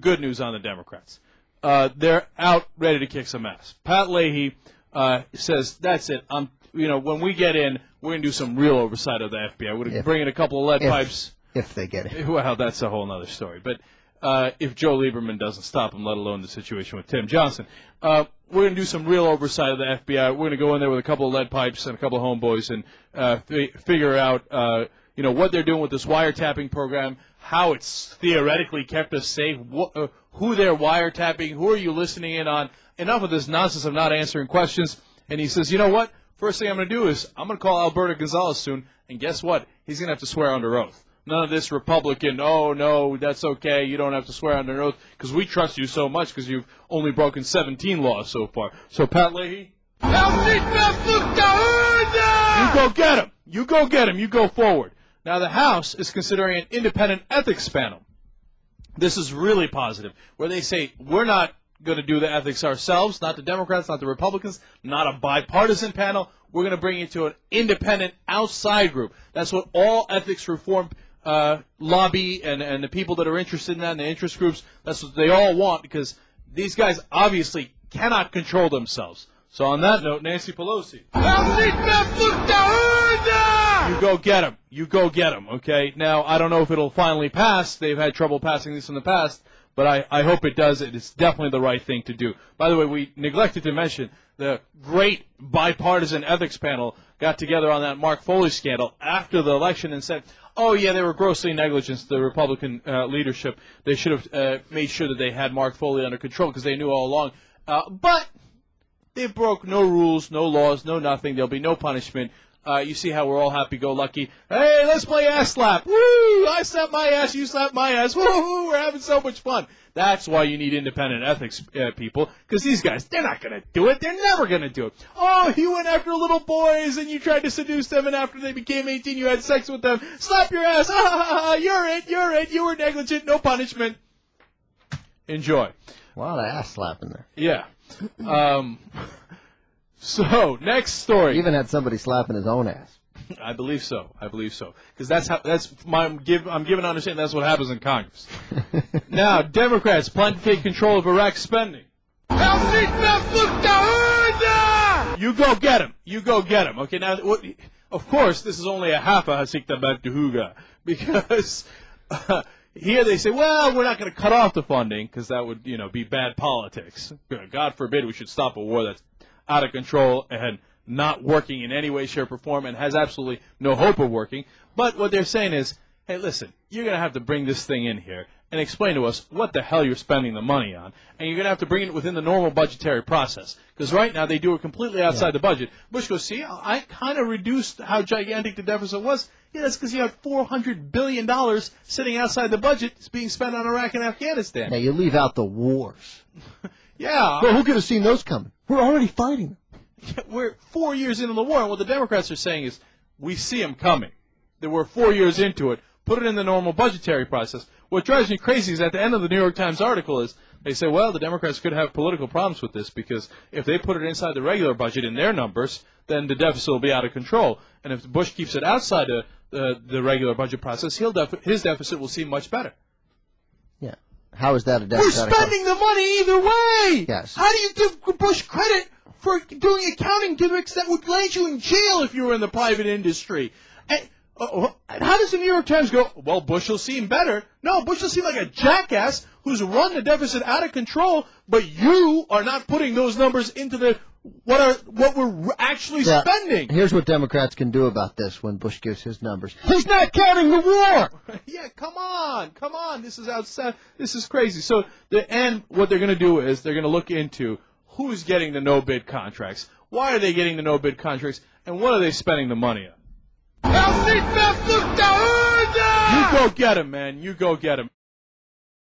good news on the Democrats. They're out ready to kick some ass. Pat Leahy says, that's it. When we get in, we're going to do some real oversight of the FBI. We're going to bring in a couple of lead pipes. If they get in. Well, that's a whole other story. But if Joe Lieberman doesn't stop him, let alone the situation with Tim Johnson, we're going to do some real oversight of the FBI. We're going to go in there with a couple of lead pipes and a couple of homeboys and figure out what they're doing with this wiretapping program, how it's theoretically kept us safe, who they're wiretapping, who are you listening in on. Enough of this nonsense of not answering questions. And he says, you know what? First thing I'm going to do is I'm going to call Alberto Gonzalez soon, and guess what? He's going to have to swear under oath. None of this Republican, oh, no, that's okay, you don't have to swear under oath because we trust you so much because you've only broken 17 laws so far. So, Pat Leahy, you go get him. You go get him. You go forward. Now, the House is considering an independent ethics panel. This is really positive, where they say we're not going to do the ethics ourselves, not the Democrats, not the Republicans, not a bipartisan panel. We're going to bring it to an independent outside group. That's what all ethics reform lobby and the people that are interested in that and the interest groups, that's what they all want, because these guys obviously cannot control themselves. So on that note, Nancy Pelosi. You go get him. You go get him, okay? Now, I don't know if it'll finally pass. They've had trouble passing this in the past. But I hope it does. It is definitely the right thing to do. By the way, we neglected to mention the great bipartisan ethics panel got together on that Mark Foley scandal after the election and said, oh, yeah, they were grossly negligent, the Republican leadership. They should have made sure that they had Mark Foley under control because they knew all along. But they broke no rules, no laws, no nothing. There'll be no punishment. You see how we're all happy-go-lucky. Hey, let's play ass slap. Woo! I slap my ass, you slap my ass. Woo! We're having so much fun. That's why you need independent ethics people, because these guys, they're not going to do it. They're never going to do it. Oh, you went after little boys, and you tried to seduce them, and after they became 18, you had sex with them. Slap your ass. Ah, you're it. You were negligent. No punishment. Enjoy. A lot of ass slap in there. Yeah. So, next story. Even had somebody slapping his own ass. I believe so. Because I'm given to understand that's what happens in Congress. Now, Democrats plan to take control of Iraq spending. You go get him. You go get him. Okay, now, of course, this is only a half a Hasikta Bakduhuga. Because here they say, well, we're not going to cut off the funding because that would, be bad politics. God forbid we should stop a war that's out of control and not working in any way, shape, or form, and has absolutely no hope of working. But what they're saying is, hey, listen, you're going to have to bring this thing in here and explain to us what the hell you're spending the money on, and you're going to have to bring it within the normal budgetary process. Because right now they do it completely outside the budget. Bush goes, see, I kind of reduced how gigantic the deficit was. Yeah, that's because you had $400 billion sitting outside the budget being spent on Iraq and Afghanistan. Now, you leave out the wars. Yeah. Well, who could have seen those coming? We're already fighting them. We're 4 years into the war, and what the Democrats are saying is, we see them coming. That we're 4 years into it. Put it in the normal budgetary process. What drives me crazy is at the end of the New York Times article is, they say, well, the Democrats could have political problems with this because if they put it inside the regular budget in their numbers, then the deficit will be out of control. And if Bush keeps it outside the regular budget process, his deficit will seem much better. Yeah. How is that a deficit? We're spending the money either way. Yes. How do you give Bush credit for doing accounting gimmicks that would land you in jail if you were in the private industry? And how does the New York Times go, well, Bush will seem better? No, Bush will seem like a jackass who's run the deficit out of control, but you are not putting those numbers into what we're actually spending. Here's what Democrats can do about this when Bush gives his numbers. He's not counting the war. Yeah, come on. This is outside. This is crazy. So what they're going to do is they're going to look into who's getting the no-bid contracts, why are they getting the no-bid contracts, and what are they spending the money on. You go get him, man. You go get him.